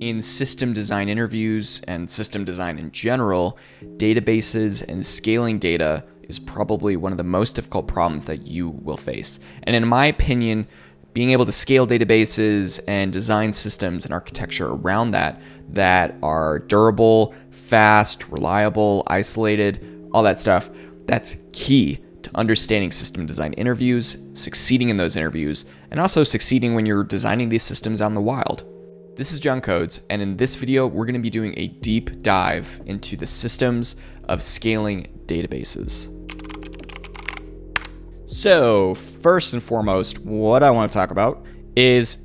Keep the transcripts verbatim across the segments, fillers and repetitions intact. In system design interviews and system design in general, databases and scaling data is probably one of the most difficult problems that you will face. And in my opinion, being able to scale databases and design systems and architecture around that, that are durable, fast, reliable, isolated, all that stuff, that's key to understanding system design interviews, succeeding in those interviews, and also succeeding when you're designing these systems out in the wild. This is John Codes, and in this video, we're gonna be doing a deep dive into the systems of scaling databases. So first and foremost, what I want to talk about is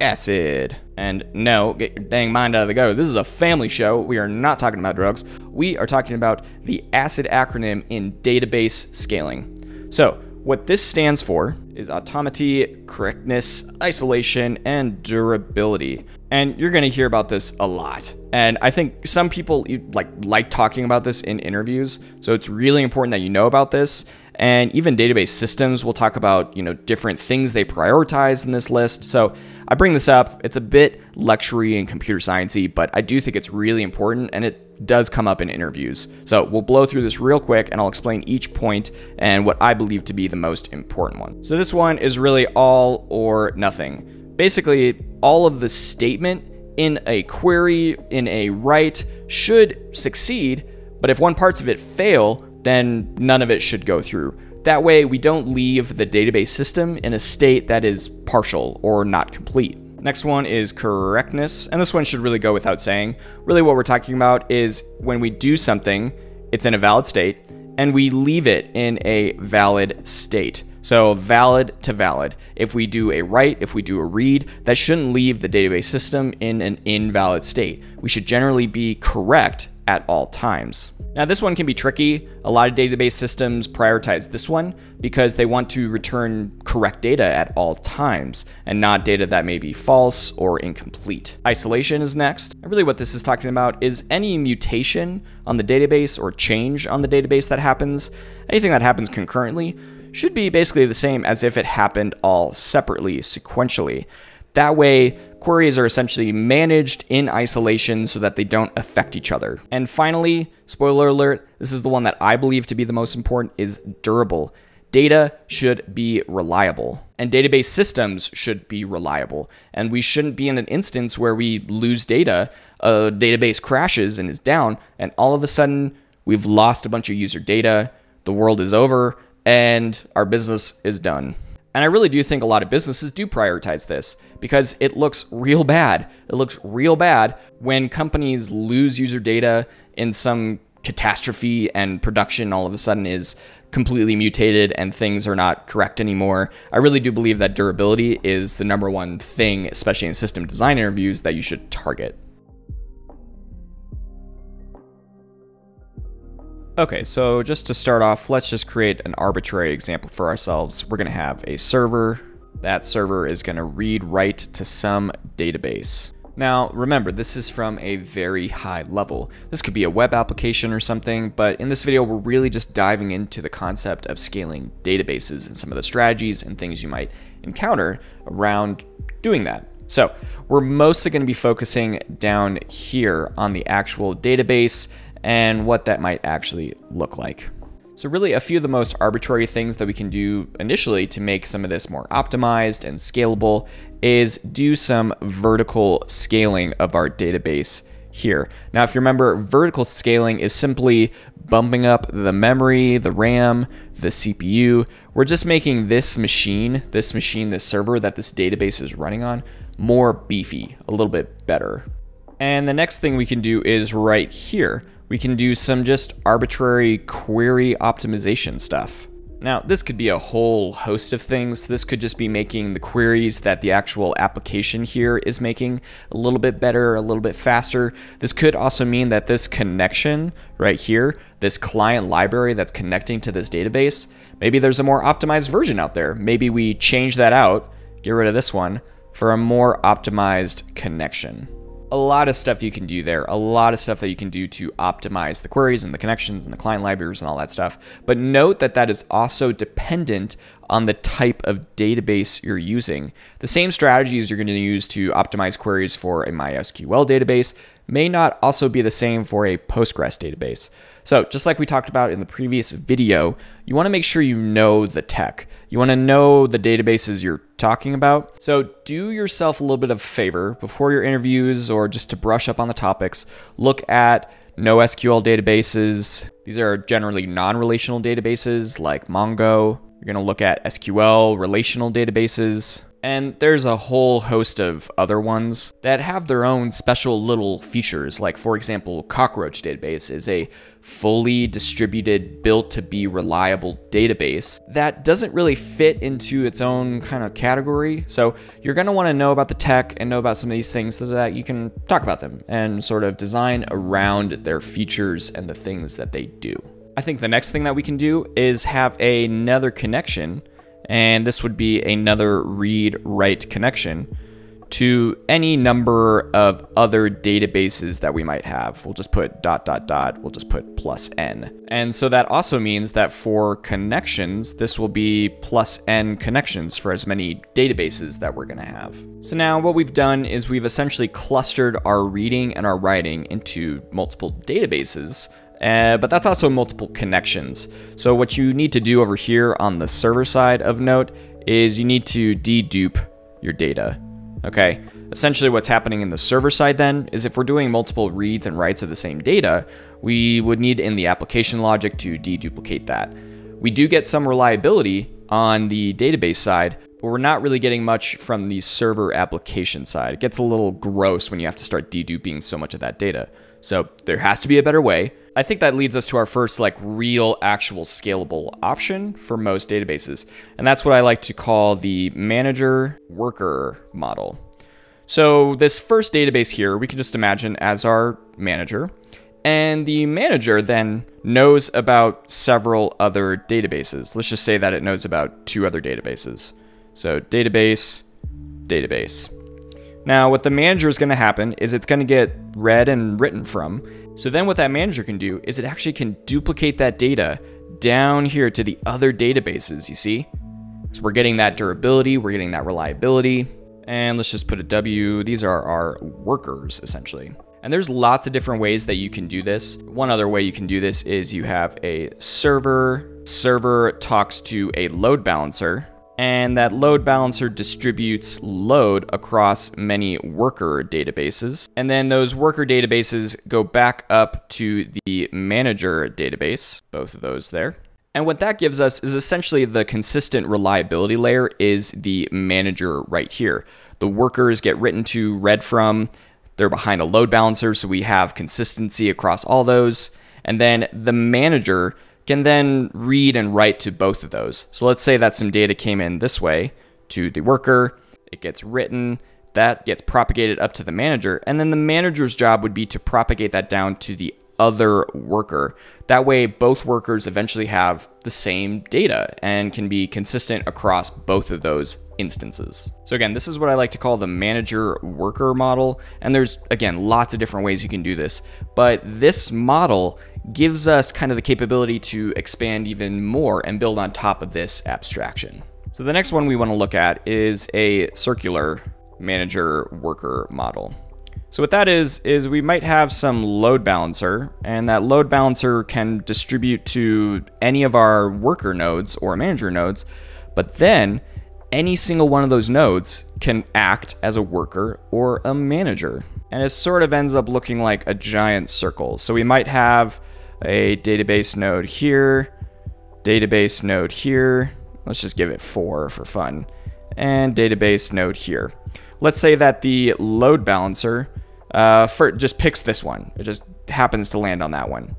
ACID. And no, get your dang mind out of the gutter. This is a family show. We are not talking about drugs. We are talking about the ACID acronym in database scaling. So what this stands for is automacy, correctness, isolation, and durability. And you're gonna hear about this a lot. And I think some people like like talking about this in interviews. So it's really important that you know about this. And even database systems will talk about, you know, different things they prioritize in this list. So I bring this up. It's a bit lectury and computer science-y, but I do think it's really important, and it does come up in interviews. So we'll blow through this real quick, and I'll explain each point and what I believe to be the most important one. So this one is really all or nothing. Basically, all of the statement in a query, in a write, should succeed, but if one part of it fail, then none of it should go through. That way we don't leave the database system in a state that is partial or not complete. Next one is correctness, and this one should really go without saying. Really what we're talking about is when we do something, it's in a valid state, and we leave it in a valid state. So valid to valid. If we do a write, if we do a read, that shouldn't leave the database system in an invalid state. We should generally be correct at all times. Now this one can be tricky. A lot of database systems prioritize this one because they want to return correct data at all times and not data that may be false or incomplete. Isolation is next. And really what this is talking about is any mutation on the database or change on the database that happens, anything that happens concurrently, should be basically the same as if it happened all separately, sequentially. That way, queries are essentially managed in isolation so that they don't affect each other. And finally, spoiler alert, this is the one that I believe to be the most important, is durable. Data should be reliable, and database systems should be reliable. And we shouldn't be in an instance where we lose data, a database crashes and is down, and all of a sudden we've lost a bunch of user data, the world is over, and our business is done. And I really do think a lot of businesses do prioritize this because it looks real bad. It looks real bad when companies lose user data in some catastrophe and production all of a sudden is completely mutated and things are not correct anymore. I really do believe that durability is the number one thing, especially in system design interviews, that you should target. Okay, so just to start off, let's just create an arbitrary example for ourselves. We're gonna have a server. That server is gonna read write to some database. Now, remember, this is from a very high level. This could be a web application or something, but in this video, we're really just diving into the concept of scaling databases and some of the strategies and things you might encounter around doing that. So we're mostly gonna be focusing down here on the actual database and what that might actually look like. So really a few of the most arbitrary things that we can do initially to make some of this more optimized and scalable is do some vertical scaling of our database here. Now, if you remember, vertical scaling is simply bumping up the memory, the RAM, the C P U. We're just making this machine, this machine, this server that this database is running on more beefy, a little bit better. And the next thing we can do is right here. We can do some just arbitrary query optimization stuff. Now, this could be a whole host of things. This could just be making the queries that the actual application here is making a little bit better, a little bit faster. This could also mean that this connection right here, this client library that's connecting to this database, maybe there's a more optimized version out there. Maybe we change that out, get rid of this one, for a more optimized connection. a lot of stuff you can do there, a lot of stuff that you can do to optimize the queries and the connections and the client libraries and all that stuff. But note that that is also dependent on the type of database you're using. The same strategies you're going to use to optimize queries for a MySQL database may not also be the same for a Postgres database. So just like we talked about in the previous video, you want to make sure you know the tech. You want to know the databases you're talking about. So do yourself a little bit of a favor before your interviews, or just to brush up on the topics, look at NoSQL databases. These are generally non-relational databases like Mongo. You're going to look at S Q L, relational databases, and there's a whole host of other ones that have their own special little features. Like, for example, Cockroach Database is a fully distributed, built to be reliable database that doesn't really fit into its own kind of category. So you're going to want to know about the tech and know about some of these things so that you can talk about them and sort of design around their features and the things that they do. I think the next thing that we can do is have another connection, and this would be another read-write connection to any number of other databases that we might have. We'll just put dot, dot, dot, we'll just put plus N. And so that also means that for connections, this will be plus N connections for as many databases that we're gonna have. So now what we've done is we've essentially clustered our reading and our writing into multiple databases. Uh, but that's also multiple connections. So what you need to do over here on the server side of Node is you need to dedupe your data, okay? Essentially what's happening in the server side then is if we're doing multiple reads and writes of the same data, we would need in the application logic to deduplicate that. We do get some reliability on the database side, but we're not really getting much from the server application side. It gets a little gross when you have to start deduping so much of that data. So there has to be a better way. I think that leads us to our first like real actual scalable option for most databases. And that's what I like to call the manager worker model. So this first database here, we can just imagine as our manager, and the manager then knows about several other databases. Let's just say that it knows about two other databases. So database, database. Now what the manager is going to happen is it's going to get read and written from. So then what that manager can do is it actually can duplicate that data down here to the other databases, you see? So we're getting that durability, we're getting that reliability, and let's just put a W. These are our workers essentially. And there's lots of different ways that you can do this. One other way you can do this is you have a server. Server talks to a load balancer, and that load balancer distributes load across many worker databases. And then those worker databases go back up to the manager database, both of those there. And what that gives us is essentially the consistent reliability layer is the manager right here. The workers get written to, read from, they're behind a load balancer, so we have consistency across all those. And then the manager can then read and write to both of those. So let's say that some data came in this way to the worker, it gets written, that gets propagated up to the manager, and then the manager's job would be to propagate that down to the other worker. That way, both workers eventually have the same data and can be consistent across both of those instances. So again, this is what I like to call the manager worker model. And there's, again, lots of different ways you can do this, but this model gives us kind of the capability to expand even more and build on top of this abstraction. So the next one we want to look at is a circular manager worker model. So what that is, is we might have some load balancer, and that load balancer can distribute to any of our worker nodes or manager nodes, but then any single one of those nodes can act as a worker or a manager. And it sort of ends up looking like a giant circle. So we might have a database node here, database node here, let's just give it four for fun, and database node here. Let's say that the load balancer uh, for, just picks this one. It just happens to land on that one,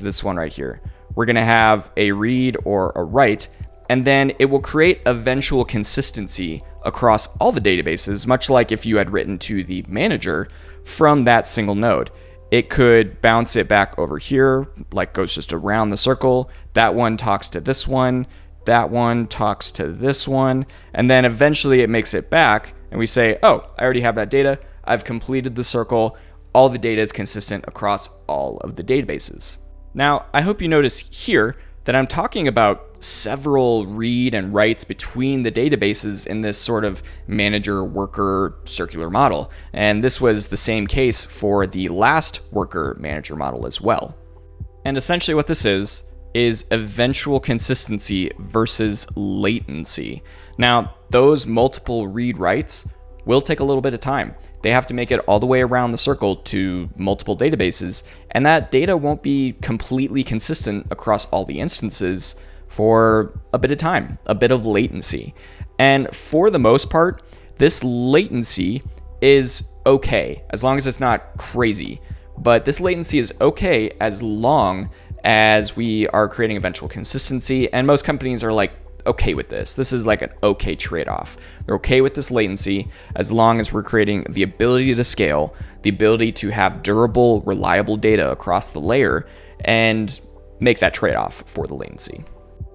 this one right here. We're gonna have a read or a write, and then it will create eventual consistency across all the databases, much like if you had written to the manager from that single node. It could bounce it back over here, like goes just around the circle. That one talks to this one, that one talks to this one, and then eventually it makes it back and we say, oh, I already have that data. I've completed the circle. All the data is consistent across all of the databases. Now, I hope you notice here that I'm talking about several read and writes between the databases in this sort of manager worker circular model. And this was the same case for the last worker manager model as well. And essentially what this is, is eventual consistency versus latency. Now, those multiple read writes will take a little bit of time. They have to make it all the way around the circle to multiple databases, and that data won't be completely consistent across all the instances for a bit of time, a bit of latency. And for the most part, this latency is okay, as long as it's not crazy. But this latency is okay as long as we are creating eventual consistency, and most companies are like, okay with this. This is like an okay trade-off. They're okay with this latency as long as we're creating the ability to scale, the ability to have durable, reliable data across the layer, and make that trade-off for the latency.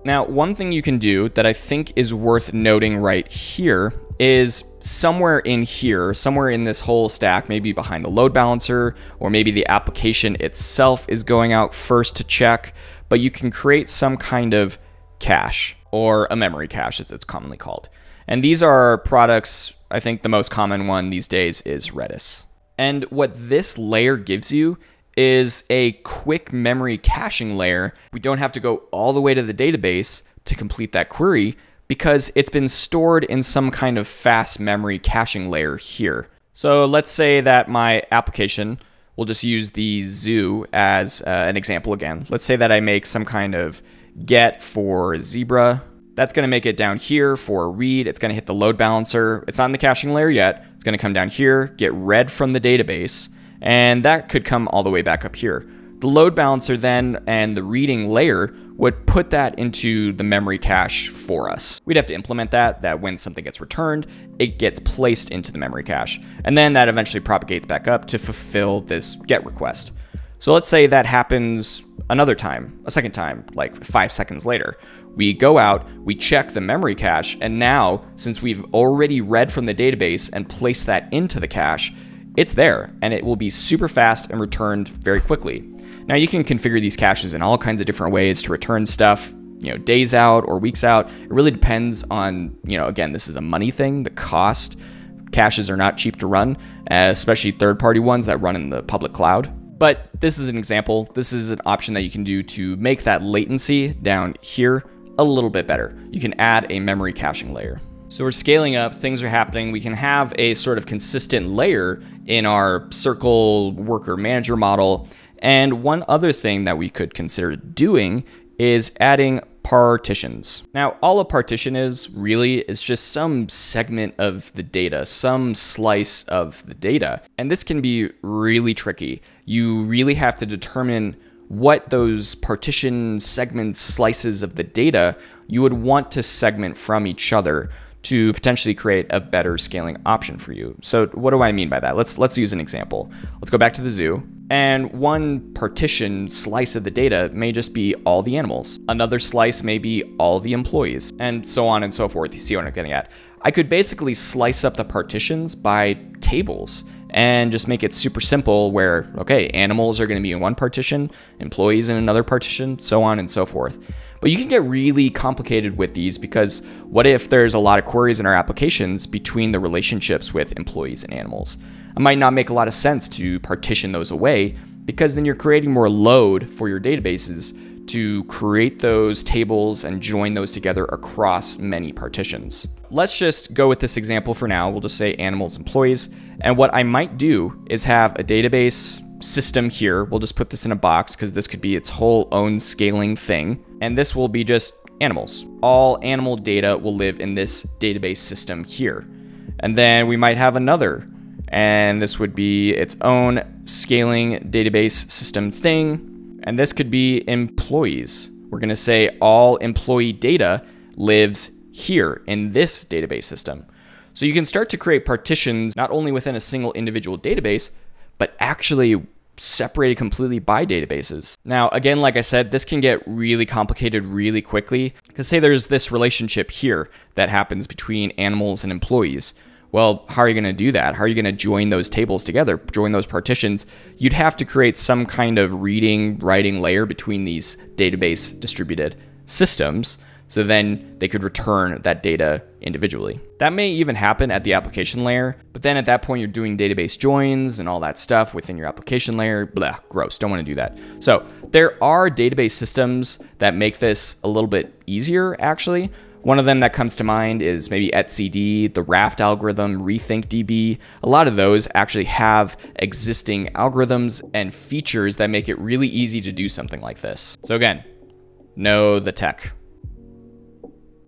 Now, one thing you can do that I think is worth noting right here is somewhere in here, somewhere in this whole stack, maybe behind the load balancer, or maybe the application itself is going out first to check, but you can create some kind of cache, or a memory cache as it's commonly called. And these are products, I think the most common one these days is Redis. And what this layer gives you is a quick memory caching layer. We don't have to go all the way to the database to complete that query because it's been stored in some kind of fast memory caching layer here. So let's say that my application, we'll just use the zoo as uh, an example again. Let's say that I make some kind of get for zebra. That's gonna make it down here for read. It's gonna hit the load balancer. It's not in the caching layer yet. It's gonna come down here, get read from the database, and that could come all the way back up here. The load balancer then and the reading layer would put that into the memory cache for us. We'd have to implement that, that when something gets returned, it gets placed into the memory cache. And then that eventually propagates back up to fulfill this get request. So let's say that happens another time, a second time, like five seconds later. We go out, we check the memory cache, and now, since we've already read from the database and placed that into the cache, it's there, and it will be super fast and returned very quickly. Now you can configure these caches in all kinds of different ways to return stuff, you know, days out or weeks out. It really depends on, you know, again, this is a money thing, the cost. Caches are not cheap to run, especially third-party ones that run in the public cloud. But this is an example. This is an option that you can do to make that latency down here a little bit better. You can add a memory caching layer. So we're scaling up, things are happening. We can have a sort of consistent layer in our circle worker manager model. And one other thing that we could consider doing is adding partitions. Now, all a partition is really is just some segment of the data, some slice of the data. And this can be really tricky. You really have to determine what those partition segment slices of the data you would want to segment from each other to potentially create a better scaling option for you. So what do I mean by that? Let's let's use an example. Let's go back to the zoo. And one partition slice of the data may just be all the animals. Another slice may be all the employees, and so on and so forth. You see what I'm getting at? I could basically slice up the partitions by tables and just make it super simple where, okay, animals are gonna be in one partition, employees in another partition, so on and so forth. But you can get really complicated with these because what if there's a lot of queries in our applications between the relationships with employees and animals? It might not make a lot of sense to partition those away because then you're creating more load for your databases to create those tables and join those together across many partitions. Let's just go with this example for now. We'll just say animals, employees. And what I might do is have a database system here. We'll just put this in a box because this could be its whole own scaling thing. And this will be just animals. All animal data will live in this database system here. And then we might have another, and this would be its own scaling database system thing. And this could be employees. We're gonna say all employee data lives here in this database system. So you can start to create partitions, not only within a single individual database, but actually separated completely by databases. Now, again, like I said, this can get really complicated really quickly because say there's this relationship here that happens between animals and employees. Well, how are you going to do that? How are you going to join those tables together, join those partitions? You'd have to create some kind of reading, writing layer between these database distributed systems, so then they could return that data individually. That may even happen at the application layer, but then at that point, you're doing database joins and all that stuff within your application layer. Blah, gross, don't want to do that. So there are database systems that make this a little bit easier, actually. One of them that comes to mind is maybe etcd, the Raft algorithm, RethinkDB. A lot of those actually have existing algorithms and features that make it really easy to do something like this. So again, know the tech.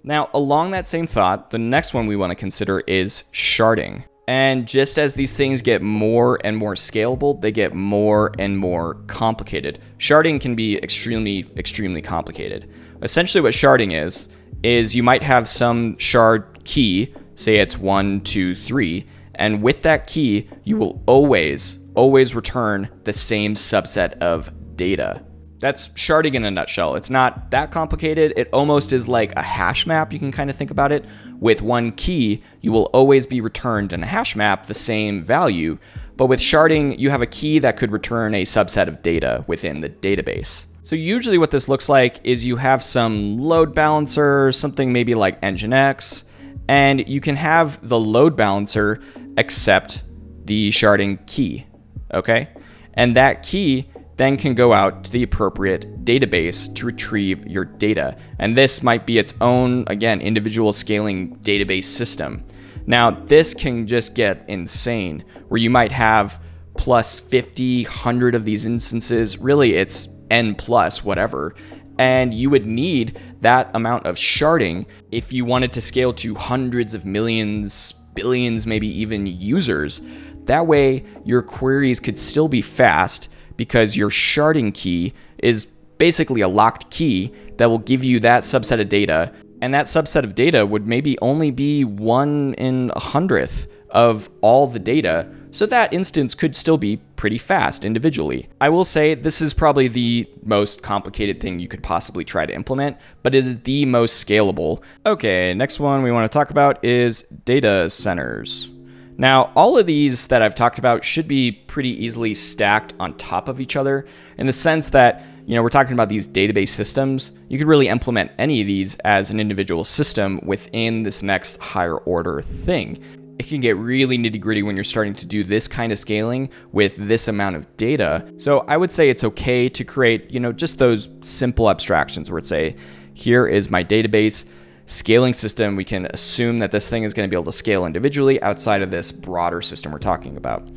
Now, along that same thought, the next one we want to consider is sharding. And just as these things get more and more scalable, they get more and more complicated. Sharding can be extremely, extremely complicated. Essentially what sharding is, is you might have some shard key, say it's one, two, three, and with that key, you will always, always return the same subset of data. That's sharding in a nutshell. It's not that complicated. It almost is like a hash map. You can kind of think about it. With one key, you will always be returned in a hash map the same value, but with sharding, you have a key that could return a subset of data within the database. So usually what this looks like is you have some load balancer, something maybe like Nginx, and you can have the load balancer accept the sharding key, okay? And that key then can go out to the appropriate database to retrieve your data. And this might be its own, again, individual scaling database system. Now, this can just get insane, where you might have plus fifty, one hundred of these instances. Really, it's N plus whatever, and you would need that amount of sharding if you wanted to scale to hundreds of millions, billions, maybe even users. That way your queries could still be fast because your sharding key is basically a locked key that will give you that subset of data, and that subset of data would maybe only be one in a hundredth of all the data. So that instance could still be pretty fast individually. I will say this is probably the most complicated thing you could possibly try to implement, but it is the most scalable. Okay, next one we want to talk about is data centers. Now, all of these that I've talked about should be pretty easily stacked on top of each other, in the sense that, you know, we're talking about these database systems. You could really implement any of these as an individual system within this next higher order thing. It can get really nitty gritty when you're starting to do this kind of scaling with this amount of data. So I would say it's okay to create, you know, just those simple abstractions where it say, here is my database scaling system. We can assume that this thing is going to be able to scale individually outside of this broader system we're talking about.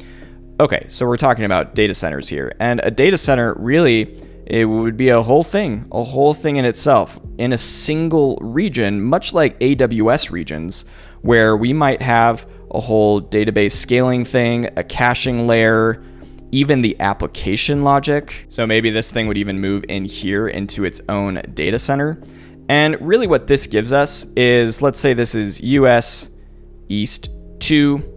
Okay, so we're talking about data centers here, and a data center really, it would be a whole thing, a whole thing in itself in a single region, much like A W S regions, where we might have a whole database scaling thing, a caching layer, even the application logic. So maybe this thing would even move in here into its own data center. And really what this gives us is, let's say this is U S East two.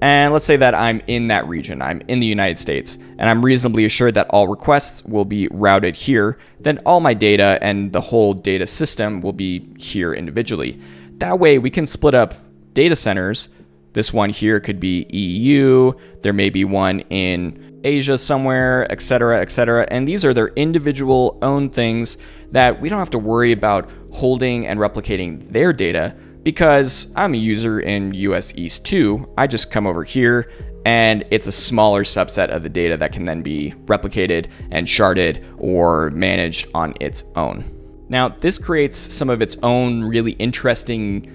And let's say that I'm in that region, I'm in the United States, and I'm reasonably assured that all requests will be routed here, then all my data and the whole data system will be here individually. That way we can split up data centers. This one here could be E U, there may be one in Asia somewhere, et cetera, et cetera. And these are their individual own things that we don't have to worry about holding and replicating their data, because I'm a user in U S East two, I just come over here and it's a smaller subset of the data that can then be replicated and sharded or managed on its own. Now, this creates some of its own really interesting,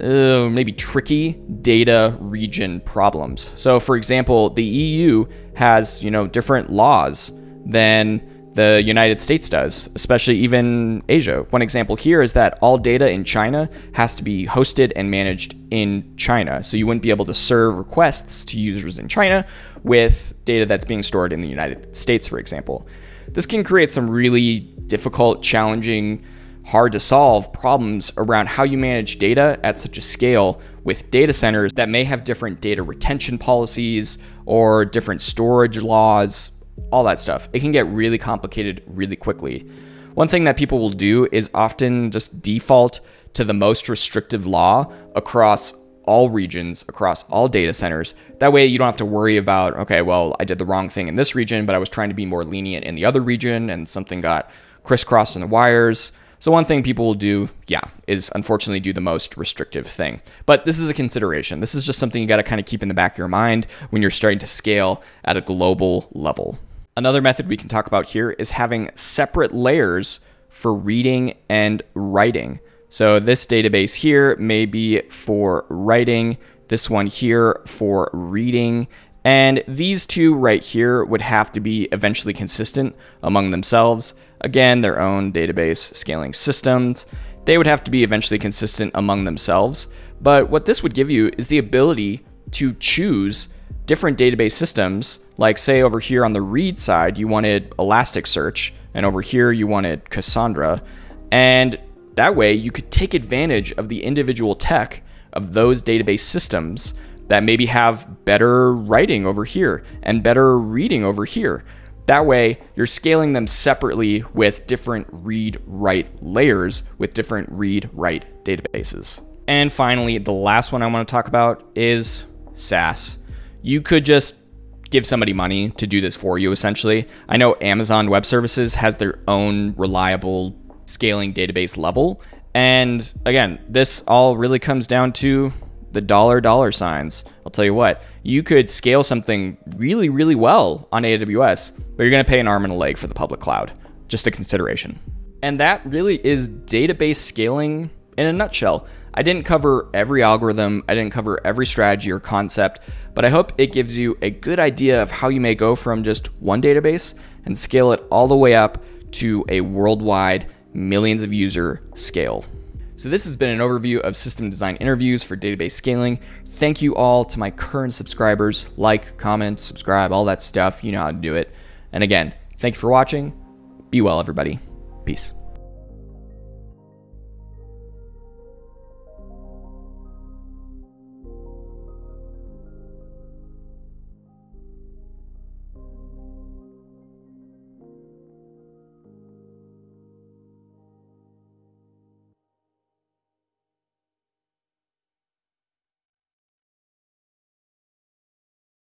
uh, maybe tricky data region problems. So for example, the E U has, you know, different laws than the United States does, especially even Asia. One example here is that all data in China has to be hosted and managed in China. So you wouldn't be able to serve requests to users in China with data that's being stored in the United States, for example. This can create some really difficult, challenging, hard to solve problems around how you manage data at such a scale with data centers that may have different data retention policies or different storage laws, all that stuff. It can get really complicated really quickly. One thing that people will do is often just default to the most restrictive law across all regions across all data centers. That way you don't have to worry about, okay, well, I did the wrong thing in this region, but I was trying to be more lenient in the other region and something got crisscrossed in the wires. So one thing people will do, yeah, is unfortunately do the most restrictive thing. But this is a consideration. This is just something you got to kind of keep in the back of your mind when you're starting to scale at a global level. Another method we can talk about here is having separate layers for reading and writing. So this database here may be for writing, this one here for reading, and these two right here would have to be eventually consistent among themselves. Again, their own database scaling systems. They would have to be eventually consistent among themselves. But what this would give you is the ability to choose different database systems. Like say over here on the read side, you wanted Elasticsearch, and over here you wanted Cassandra. And that way you could take advantage of the individual tech of those database systems that maybe have better writing over here and better reading over here. That way you're scaling them separately with different read-write layers with different read-write databases. And finally, the last one I want to talk about is SaaS. You could just give somebody money to do this for you, essentially. I know Amazon Web Services has their own reliable scaling database level. And again, this all really comes down to the dollar dollar signs. I'll tell you what, you could scale something really, really well on A W S, but you're gonna pay an arm and a leg for the public cloud. Just a consideration. And that really is database scaling in a nutshell. I didn't cover every algorithm, I didn't cover every strategy or concept, but I hope it gives you a good idea of how you may go from just one database and scale it all the way up to a worldwide millions of user scale. So this has been an overview of system design interviews for database scaling. Thank you all to my current subscribers. Like, comment, subscribe, all that stuff. You know how to do it. And again, thank you for watching. Be well, everybody. Peace.